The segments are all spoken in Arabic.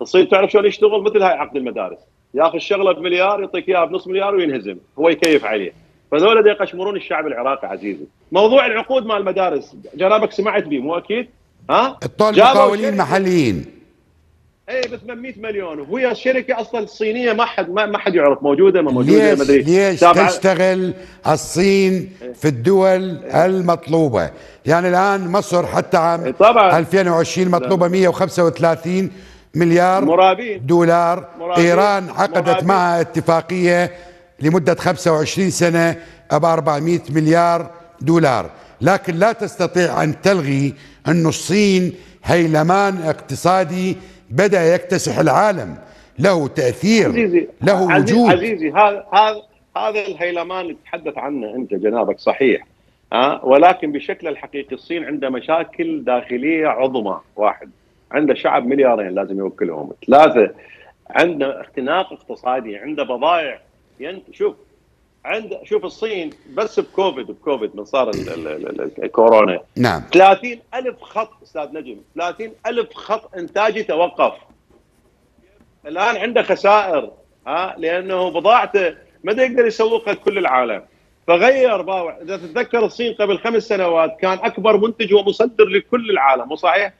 تصير تعرف شلون يشتغل مثل هاي عقد المدارس، ياخذ الشغله بمليار يعطيك اياها بنص مليار وينهزم، هو يكيف عليه. فذولا دا يقشمرون الشعب العراقي عزيزي. موضوع العقود مع المدارس جنابك سمعت به مو اكيد؟ ها؟ الطالب مقاولين محليين. اي ب 800 مليون وهي الشركه اصلا الصينيه ما حد يعرف موجوده ما موجوده ما ادري. ليش تشتغل الصين في الدول المطلوبه؟ يعني الان مصر حتى عام 2020 مطلوبه 135 مليار دولار. ايران عقدت معها اتفاقيه لمده 25 سنه ب 400 مليار دولار، لكن لا تستطيع ان تلغي أن الصين هيلمان اقتصادي بدأ يكتسح العالم، له تأثير عزيزي. له وجود عزيزي، هذا الهيلمان اللي تتحدث عنه أنت جنابك صحيح، ولكن بشكل الحقيقي الصين عندها مشاكل داخلية عظمى. واحد، عنده شعب مليارين لازم يوكلهم. ثلاثة، عنده اختناق اقتصادي، عنده بضائع. شوف الصين بس بكوفيد من صار الكورونا، نعم 30,000 خط استاذ نجم، 30,000 خط انتاجي توقف. الان عنده خسائر لانه بضاعته ما يقدر يسوقها لكل العالم، فغير باوع. اذا تتذكر الصين قبل 5 سنوات كان اكبر منتج ومصدر لكل العالم، مو صحيح؟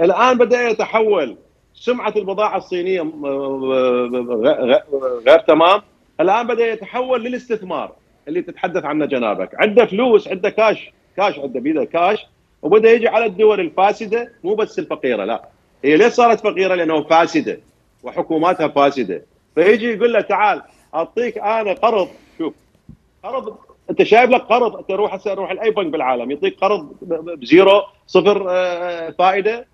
الان بدا يتحول، سمعه البضاعه الصينيه غير تمام، الان بدا يتحول للاستثمار اللي تتحدث عنه جنابك، عنده فلوس، عنده كاش عنده بيده كاش، وبدا يجي على الدول الفاسده، مو بس الفقيره، لا هي ليش صارت فقيره؟ لانه فاسده وحكوماتها فاسده، فيجي يقول له تعال اعطيك انا قرض. شوف قرض، انت شايف لك قرض، انت روح هسه روح لاي بنك بالعالم يعطيك قرض بزيرو صفر فائده،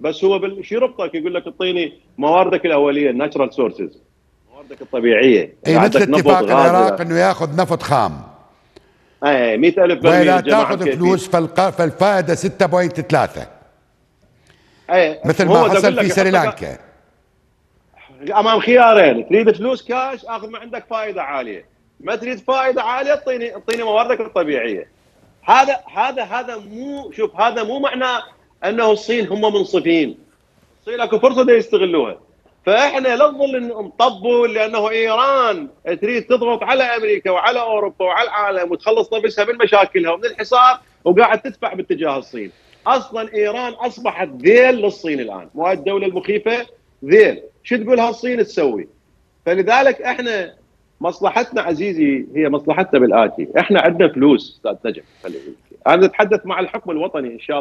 بس هو شرطك يقول لك اعطيني مواردك الاوليه، الناتشرال سورسز، موردك الطبيعيه. اي مثل اتفاق العراق انه ياخذ نفط خام. اي 100,000 برميل ولا تاخذ فلوس، فالفائده 6.3. اي مثل ما حصل في سريلانكا. امام خيارين، تريد فلوس كاش اخذ ما عندك فائده عاليه، ما تريد فائده عاليه اعطيني مواردك الطبيعيه. هذا مو، شوف هذا مو معناه انه الصين هم منصفين. الصين اكو فرصه دا يستغلوها. فاحنا لا نظل نطبوا لانه ايران تريد تضغط على امريكا وعلى اوروبا وعلى العالم وتخلص نفسها من مشاكلها ومن الحصار، وقاعد تدفع باتجاه الصين. اصلا ايران اصبحت ذيل للصين الان، مو الدوله المخيفه، ذيل، شو تقول هالصين تسوي؟ فلذلك احنا مصلحتنا عزيزي هي مصلحتنا بالاتي، احنا عندنا فلوس استاذ نجم. انا اتحدث مع الحكم الوطني ان شاء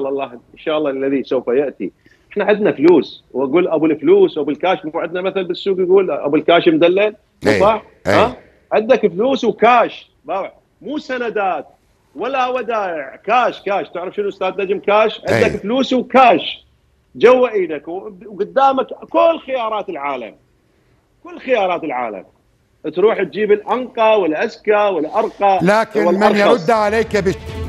الله الذي سوف ياتي. احنا عندنا فلوس، واقول ابو الفلوس وابو الكاش، مو عندنا مثل بالسوق يقول ابو الكاش مدلل، صح؟ ها؟ عندك فلوس وكاش، مو سندات ولا ودائع، كاش، تعرف شنو استاذ نجم كاش؟ عندك فلوس وكاش جوا ايدك، وقدامك كل خيارات العالم. كل خيارات العالم. تروح تجيب الانقى والازكى والارقى، لكن من يرد عليك